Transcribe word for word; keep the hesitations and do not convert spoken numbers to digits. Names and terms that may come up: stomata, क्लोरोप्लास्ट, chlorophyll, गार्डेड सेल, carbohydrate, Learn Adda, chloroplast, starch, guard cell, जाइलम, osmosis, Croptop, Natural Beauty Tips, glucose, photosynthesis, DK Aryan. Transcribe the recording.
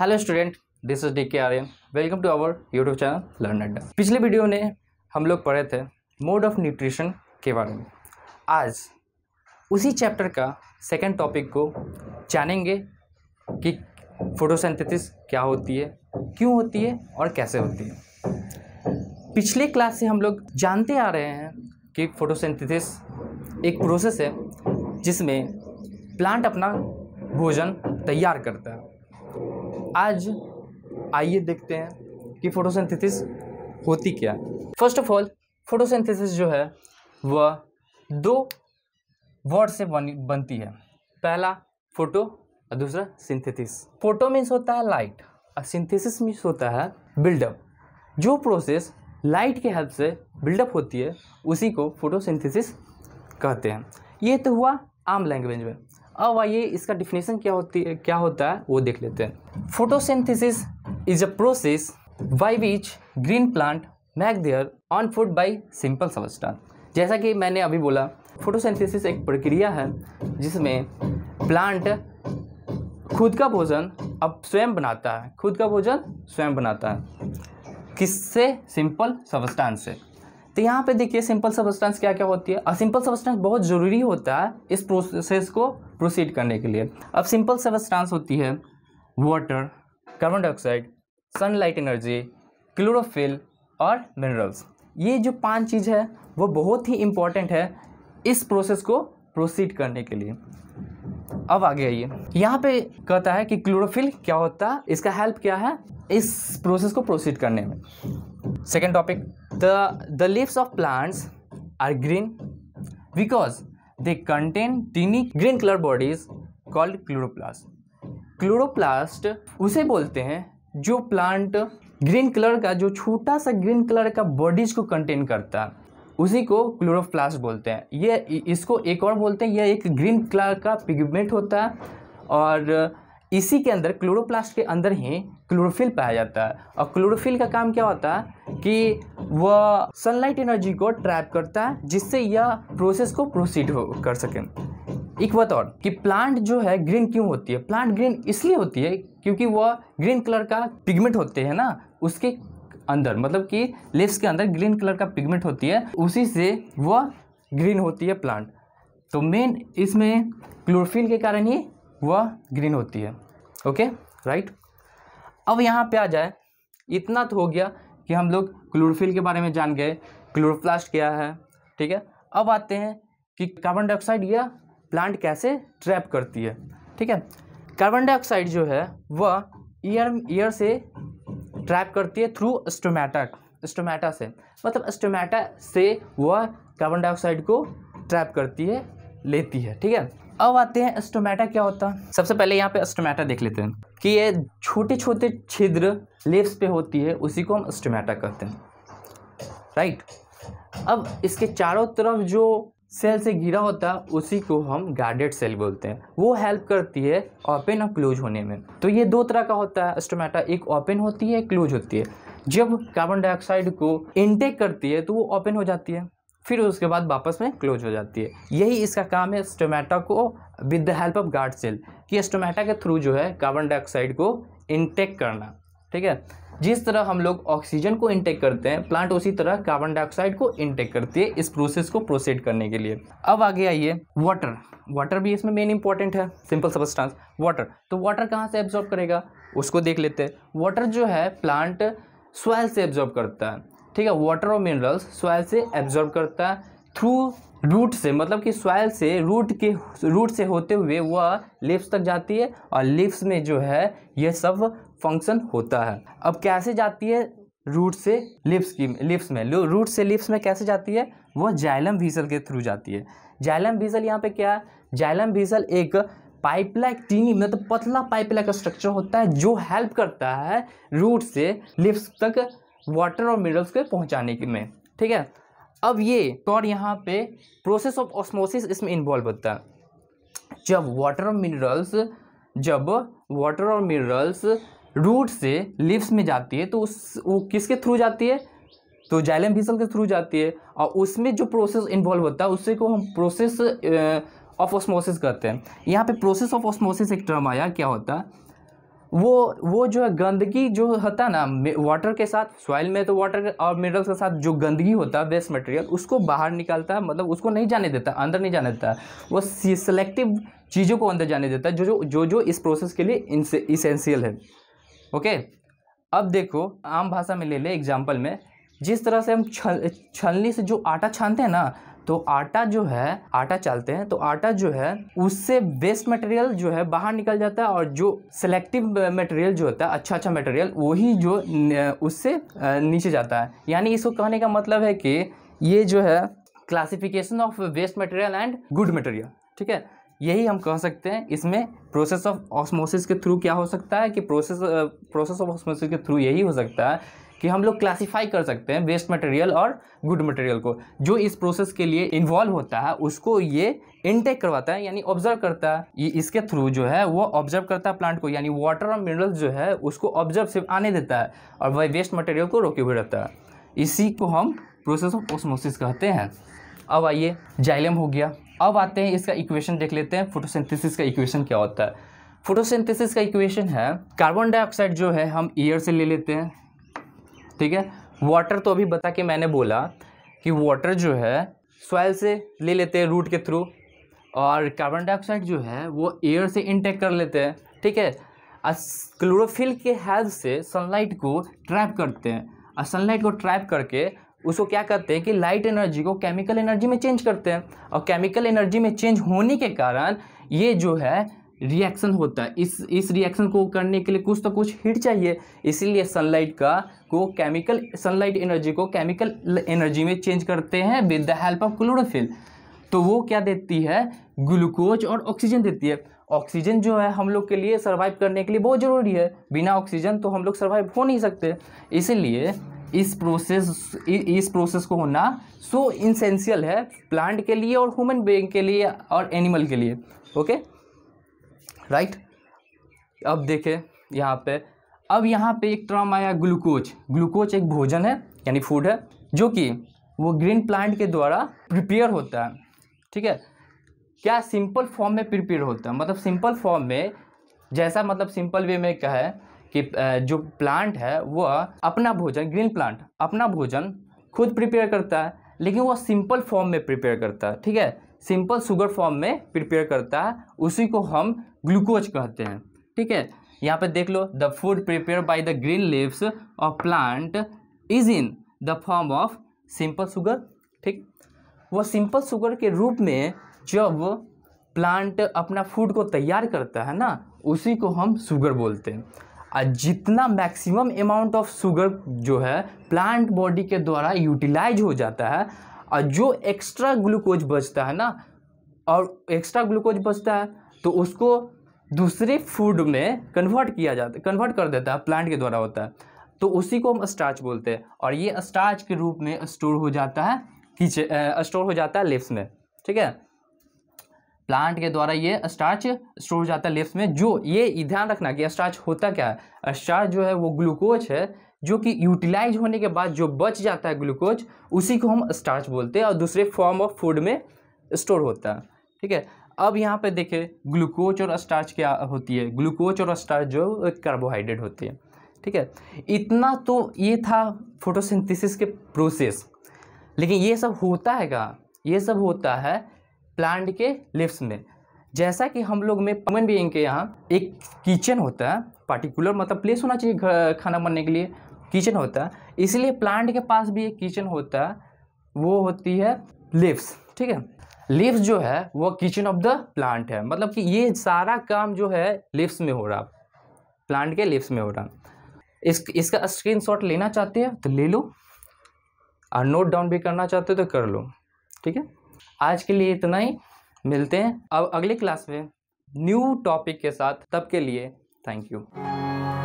Hello student, this is DK Aryan. Welcome to our YouTube channel learn Adda. पिछले video ने हम लोग पढ़े थे मोड ऑफ न्यूट्रिशन के बारे में। आज उसी चैप्टर का सेकंड टॉपिक को जानेंगे कि फोटोसिंथेसिस क्या होती है, क्यों होती है और कैसे होती है। पिछले क्लास से हम लोग जानते आ रहे हैं कि फोटोसिंथेसिस एक प्रोसेस है जिसमें प्लांट अपना भोजन तैयार करता है। आज आइए देखते हैं कि फोटोसिंथेसिस होती क्या है। फर्स्ट ऑफ ऑल, फोटोसिंथेसिस जो है वह दो वर्ड से बनती है। पहला फोटो और दूसरा सिंथेसिस। फोटो मीन्स होता है लाइट और सिंथेसिस मीन्स होता है बिल्डअप। जो प्रोसेस लाइट के हेल्प से बिल्डअप होती है उसी को फोटोसिंथेसिस कहते हैं। ये तो हुआ आम लैंग्वेज में। अब आइए इसका डिफिनेशन क्या होती है क्या होता है वो देख लेते हैं। Photosynthesis is a process by which green plant make their own food by simple substance. जैसा कि मैंने अभी बोला, फोटोसिंथेसिस एक प्रक्रिया है जिसमें प्लांट खुद का भोजन अब स्वयं बनाता है खुद का भोजन स्वयं बनाता है किससे? सिंपल सबस्टांस से। तो यहाँ पे देखिए सिंपल सबस्टांस क्या क्या होती है। अब सिंपल सबस्टांस बहुत ज़रूरी होता है इस प्रोसेस को प्रोसीड करने के लिए। अब सिंपल सबस्टांस होती है water, carbon dioxide, sunlight energy, chlorophyll और मिनरल्स। ये जो पांच चीज़ है वो बहुत ही इम्पॉर्टेंट है इस प्रोसेस को प्रोसीड करने के लिए। अब आगे आइए, यहाँ पे कहता है कि क्लोरोफिल क्या होता है, इसका हेल्प क्या है इस प्रोसेस को प्रोसीड करने में। Second topic, The, the leaves of plants are green because they contain teeny green color bodies called chloroplast. Chloroplast उसे बोलते हैं जो प्लांट ग्रीन कलर का, जो छोटा सा ग्रीन कलर का बॉडीज को कंटेन करता है, उसी को क्लोरोप्लास्ट बोलते हैं। ये इसको एक और बोलते हैं, यह एक ग्रीन कलर का पिगमेंट होता है और इसी के अंदर, क्लोरोप्लास्ट के अंदर ही क्लोरोफिल पाया जाता है। और क्लोरोफिल का काम क्या होता है कि वह सनलाइट एनर्जी को ट्रैप करता है जिससे यह प्रोसेस को प्रोसीड हो कर सकें। एक बात और कि प्लांट जो है ग्रीन क्यों होती है? प्लांट ग्रीन इसलिए होती है क्योंकि वह ग्रीन कलर का पिगमेंट होते हैं ना उसके अंदर, मतलब कि लीव्स के अंदर ग्रीन कलर का पिगमेंट होती है, उसी से वह ग्रीन होती है प्लांट। तो मेन इसमें क्लोरोफिल के कारण ही वह ग्रीन होती है। Okay right. अब यहाँ पे आ जाए, इतना तो हो गया कि हम लोग क्लोरोफिल के बारे में जान गए, क्लोरोप्लास्ट क्या है, ठीक है। अब आते हैं कि कार्बन डाइऑक्साइड यह प्लांट कैसे ट्रैप करती है, ठीक है। कार्बन डाइऑक्साइड जो है वह ईयर ईयर से ट्रैप करती है थ्रू स्टोमेटा स्टोमेटा से मतलब स्टोमेटा से वह कार्बन डाइऑक्साइड को ट्रैप करती है, लेती है, ठीक है। अब आते हैं स्टोमेटा क्या होता है। सबसे पहले यहाँ पे स्टोमेटा देख लेते हैं कि ये छोटे छोटे छिद्र लीव्स पे होती है, उसी को हम स्टोमेटा कहते हैं, राइट। अब इसके चारों तरफ जो सेल से घिरा होता है उसी को हम गार्डेड सेल बोलते हैं। वो हेल्प करती है ओपन और क्लोज होने में। तो ये दो तरह का होता है स्टोमेटा, एक ओपन होती है, क्लोज होती है। जब कार्बन डाइऑक्साइड को इनटेक करती है तो वो ओपन हो जाती है, फिर उसके बाद वापस में क्लोज हो जाती है। यही इसका काम है स्टोमेटा को, with the help of guard cell, कि स्टोमेटा के थ्रू जो है कार्बन डाइऑक्साइड को इनटेक करना, ठीक है। जिस तरह हम लोग ऑक्सीजन को इनटेक करते हैं, प्लांट उसी तरह कार्बन डाइऑक्साइड को इनटेक करती है इस प्रोसेस को प्रोसीड करने के लिए। अब आगे आइए, वाटर वाटर भी इसमें मेन इंपॉर्टेंट है, सिंपल सबस्टांस वाटर। तो वाटर कहाँ से एब्जॉर्ब करेगा उसको देख लेते हैं। वाटर जो है प्लांट सॉइल से एब्जॉर्ब करता है, ठीक है। वाटर और मिनरल्स सॉइल से एब्जॉर्ब करता है थ्रू रूट से, मतलब कि सॉइल से रूट के रूट से होते हुए वह लीव्स तक जाती है और लीव्स में जो है यह सब फंक्शन होता है। अब कैसे जाती है? रूट से लीव्स की लीव्स में रूट से लीव्स में कैसे जाती है? वह जाइलम वेसल के थ्रू जाती है। जाइलम वेसल यहाँ पे क्या है? जाइलम वेसल एक पाइपलाइक टीनी मतलब पतला पाइपलाइक स्ट्रक्चर होता है जो हेल्प करता है रूट से लीव्स तक वाटर और मिनरल्स के पहुंचाने के में, ठीक है। अब ये और यहाँ पे प्रोसेस ऑफ ऑस्मोसिस इसमें इन्वॉल्व होता है। जब वाटर और मिनरल्स जब वाटर और मिनरल्स रूट से लीव्स में जाती है तो उस वो किसके थ्रू जाती है? तो जाइलम वेसल के थ्रू जाती है और उसमें जो प्रोसेस इन्वॉल्व होता है उसी को हम प्रोसेस ऑफ ऑस्मोसिस कहते हैं। यहाँ पे प्रोसेस ऑफ ऑस्मोसिस एक टर्म आया, क्या होता है? वो वो जो है गंदगी जो होता है ना वाटर के साथ, सॉइल में तो वाटर और मिनरल्स के साथ जो गंदगी होता है वेस्ट मटेरियल, उसको बाहर निकालता है, मतलब उसको नहीं जाने देता, अंदर नहीं जाने देता, वो सिलेक्टिव चीज़ों को अंदर जाने देता है जो जो जो जो इस प्रोसेस के लिए इसेंशियल है। ओके, अब देखो आम भाषा में ले ले एग्जाम्पल में, जिस तरह से हम छल छलनी से जो आटा छानते हैं ना, तो आटा जो है आटा चालते हैं तो आटा जो है उससे वेस्ट मटेरियल जो है बाहर निकल जाता है, और जो सेलेक्टिव मटेरियल जो होता है अच्छा अच्छा मटेरियल वही जो उससे नीचे जाता है। यानी इसको कहने का मतलब है कि ये जो है classification of waste material and good material, ठीक है, यही हम कह सकते हैं। इसमें प्रोसेस ऑफ ऑस्मोसिस के थ्रू क्या हो सकता है कि प्रोसेस प्रोसेस ऑफ ऑस्मोसिस के थ्रू यही हो सकता है कि हम लोग क्लासिफाई कर सकते हैं वेस्ट मटेरियल और गुड मटेरियल को। जो इस प्रोसेस के लिए इन्वॉल्व होता है उसको ये इनटेक करवाता है, यानी ऑब्जर्व करता है, ये इसके थ्रू जो है वो ऑब्जर्व करता है प्लांट को, यानी वाटर और मिनरल्स जो है उसको ऑब्जर्व सिर्फ आने देता है और वह वेस्ट मटेरियल को रोके हुए रहता है। इसी को हम प्रोसेस ऑफ ऑस्मोसिस कहते हैं। अब आइए, जाइलम हो गया, अब आते हैं इसका इक्वेशन देख लेते हैं। फोटोसिंथेसिस का इक्वेशन क्या होता है? फोटोसिंथेसिस का इक्वेशन है कार्बन डाइऑक्साइड जो है हम एयर से ले लेते हैं, ठीक है, वाटर तो अभी बता के मैंने बोला कि वाटर जो है सॉइल से ले लेते हैं रूट के थ्रू, और कार्बन डाइऑक्साइड जो है वो एयर से इनटेक कर लेते हैं, ठीक है, क्लोरोफिल के हेल्प से सनलाइट को ट्रैप करते हैं, और सनलाइट को ट्रैप करके उसको क्या करते हैं कि लाइट एनर्जी को केमिकल एनर्जी में चेंज करते हैं, और केमिकल एनर्जी में चेंज होने के कारण ये जो है रिएक्शन होता है। इस इस रिएक्शन को करने के लिए कुछ तो कुछ हीट चाहिए, इसीलिए सनलाइट का को केमिकल सनलाइट एनर्जी को केमिकल एनर्जी में चेंज करते हैं with the help of chlorophyll. तो वो क्या देती है? ग्लूकोज और ऑक्सीजन देती है। ऑक्सीजन जो है हम लोग के लिए सर्वाइव करने के लिए बहुत ज़रूरी है, बिना ऑक्सीजन तो हम लोग सर्वाइव हो नहीं सकते, इसीलिए इस प्रोसेस इस प्रोसेस को होना सो इसेंशियल है प्लांट के लिए और ह्यूमन बीइंग के लिए और एनिमल के लिए। Okay, right right? अब देखें यहाँ पे, अब यहाँ पे एक टर्म आया ग्लूकोज। ग्लूकोज एक भोजन है यानी फूड है जो कि वो ग्रीन प्लांट के द्वारा प्रिपेयर होता है, ठीक है, क्या सिंपल फॉर्म में प्रिपेयर होता है, मतलब सिंपल फॉर्म में, जैसा मतलब सिंपल वे में कहे कि जो प्लांट है वह अपना भोजन, ग्रीन प्लांट अपना भोजन खुद प्रिपेयर करता है, लेकिन वह सिंपल फॉर्म में प्रिपेयर करता है, ठीक है, सिंपल शुगर फॉर्म में प्रिपेयर करता है, उसी को हम ग्लूकोज कहते हैं, ठीक है। यहाँ पे देख लो, the food prepare by the green leaves of plant is in the form of simple sugar, ठीक, वो सिंपल शुगर के रूप में जब प्लांट अपना फूड को तैयार करता है ना, उसी को हम शुगर बोलते हैं। और जितना मैक्सिमम अमाउंट ऑफ शुगर जो है प्लांट बॉडी के द्वारा यूटिलाइज हो जाता है, और जो एक्स्ट्रा ग्लूकोज बचता है ना, और एक्स्ट्रा ग्लूकोज बचता है तो उसको दूसरे फूड में कन्वर्ट किया जाता है, कन्वर्ट कर देता है प्लांट के द्वारा होता है, तो उसी को हम स्टार्च बोलते हैं, और ये स्टार्च के रूप में स्टोर हो जाता है किचे स्टोर हो जाता है लीव्स में, ठीक है, प्लांट के द्वारा ये स्टार्च स्टोर हो जाता है लीव्स में। जो ये ध्यान रखना कि स्टार्च होता क्या है, स्टार्च जो है वो ग्लूकोज है जो कि यूटिलाइज होने के बाद जो बच जाता है ग्लूकोज, उसी को हम स्टार्च बोलते हैं, और दूसरे फॉर्म ऑफ फूड में स्टोर होता है, ठीक है। अब यहाँ पे देखें ग्लूकोज और स्टार्च क्या होती है, ग्लूकोज और स्टार्च जो कार्बोहाइड्रेट होती है, ठीक है। इतना तो ये था फोटोसिंथेसिस के प्रोसेस, लेकिन ये सब होता है क्या? ये सब होता है प्लांट के लीव्स में। जैसा कि हम लोग में ह्यूमन बीइंग के यहाँ एक किचन होता है, पार्टिकुलर मतलब प्लेस होना चाहिए खाना बनने के लिए, किचन होता है, इसलिए प्लांट के पास भी एक किचन होता है, वो होती है लीव्स, ठीक है। लीव्स जो है वो किचन ऑफ द प्लांट है, मतलब कि ये सारा काम जो है लीव्स में हो रहा, प्लांट के लीव्स में हो रहा। इस इसका स्क्रीनशॉट लेना चाहते हैं तो ले लो, और नोट डाउन भी करना चाहते हो तो कर लो, ठीक है। आज के लिए इतना ही, मिलते हैं अब अगले क्लास में न्यू टॉपिक के साथ, तब के लिए थैंक यू।